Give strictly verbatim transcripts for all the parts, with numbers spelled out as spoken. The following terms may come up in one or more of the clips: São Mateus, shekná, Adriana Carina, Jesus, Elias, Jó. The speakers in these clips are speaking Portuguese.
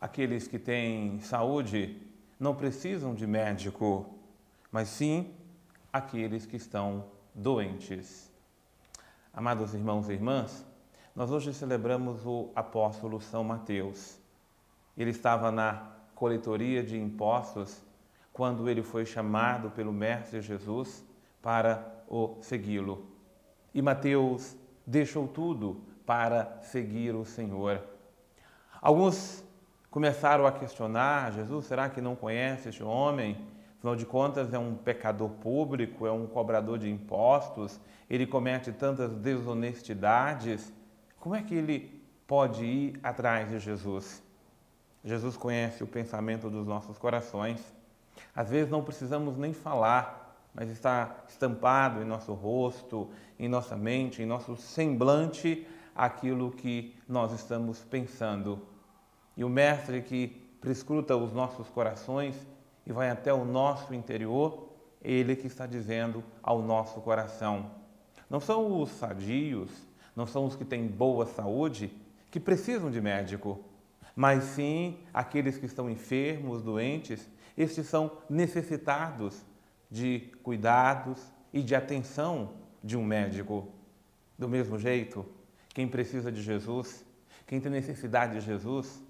Aqueles que têm saúde não precisam de médico, mas sim aqueles que estão doentes. Amados irmãos e irmãs, nós hoje celebramos o apóstolo São Mateus. Ele estava na coletoria de impostos quando ele foi chamado pelo Mestre Jesus para o segui-lo. E Mateus deixou tudo para seguir o Senhor. Alguns começaram a questionar: Jesus, será que não conhece este homem? Afinal de contas, é um pecador público, é um cobrador de impostos, ele comete tantas desonestidades. Como é que ele pode ir atrás de Jesus? Jesus conhece o pensamento dos nossos corações. Às vezes não precisamos nem falar, mas está estampado em nosso rosto, em nossa mente, em nosso semblante, aquilo que nós estamos pensando. E o Mestre, que prescruta os nossos corações e vai até o nosso interior, ele que está dizendo ao nosso coração. Não são os sadios, não são os que têm boa saúde, que precisam de médico, mas sim aqueles que estão enfermos, doentes. Estes são necessitados de cuidados e de atenção de um médico. Do mesmo jeito, quem precisa de Jesus, quem tem necessidade de Jesus,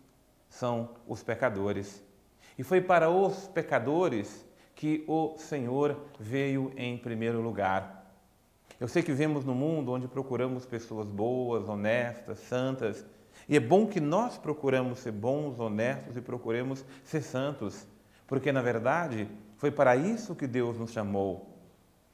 são os pecadores. E foi para os pecadores que o Senhor veio em primeiro lugar. Eu sei que vemos no mundo onde procuramos pessoas boas, honestas, santas, e é bom que nós procuramos ser bons, honestos e procuremos ser santos, porque, na verdade, foi para isso que Deus nos chamou.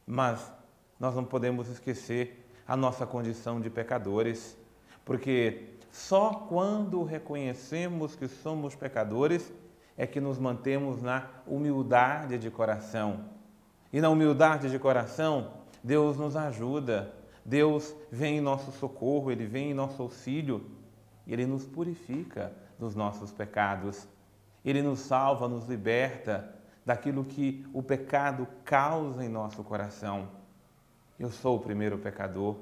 Mas nós não podemos esquecer a nossa condição de pecadores, porque só quando reconhecemos que somos pecadores é que nos mantemos na humildade de coração. E na humildade de coração, Deus nos ajuda, Deus vem em nosso socorro, Ele vem em nosso auxílio, e Ele nos purifica dos nossos pecados. Ele nos salva, nos liberta daquilo que o pecado causa em nosso coração. Eu sou o primeiro pecador,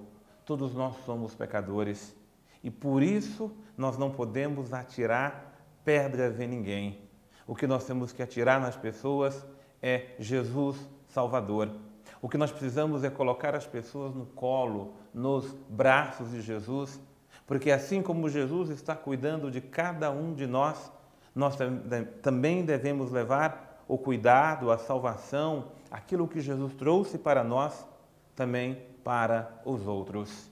todos nós somos pecadores, e por isso nós não podemos atirar pedras em ninguém. O que nós temos que atirar nas pessoas é Jesus Salvador. O que nós precisamos é colocar as pessoas no colo, nos braços de Jesus, porque assim como Jesus está cuidando de cada um de nós, nós também devemos levar o cuidado, a salvação, aquilo que Jesus trouxe para nós, também para os outros.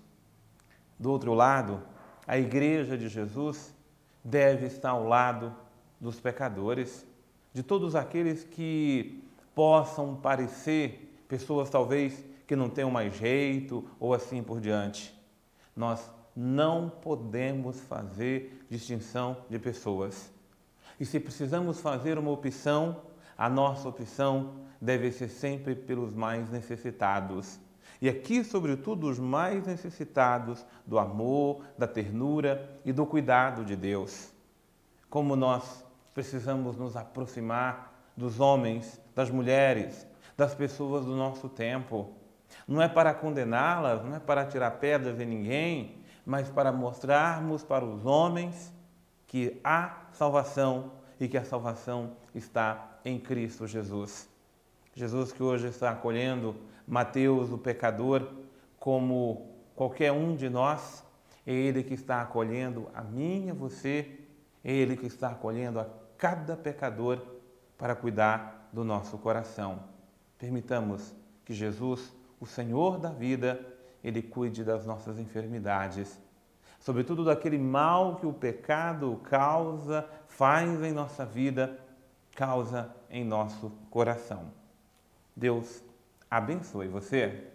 Do outro lado, a Igreja de Jesus deve estar ao lado dos pecadores, de todos aqueles que possam parecer pessoas talvez que não tenham mais jeito ou assim por diante. Nós não podemos fazer distinção de pessoas. E se precisamos fazer uma opção, a nossa opção deve ser sempre pelos mais necessitados. E aqui, sobretudo, os mais necessitados do amor, da ternura e do cuidado de Deus. Como nós precisamos nos aproximar dos homens, das mulheres, das pessoas do nosso tempo. Não é para condená-las, não é para tirar pedras em ninguém, mas para mostrarmos para os homens que há salvação e que a salvação está em Cristo Jesus. Jesus que hoje está acolhendo Mateus, o pecador, como qualquer um de nós, é Ele que está acolhendo a mim e a você, é Ele que está acolhendo a cada pecador para cuidar do nosso coração. Permitamos que Jesus, o Senhor da vida, Ele cuide das nossas enfermidades, sobretudo daquele mal que o pecado causa, faz em nossa vida, causa em nosso coração. Deus abençoe você.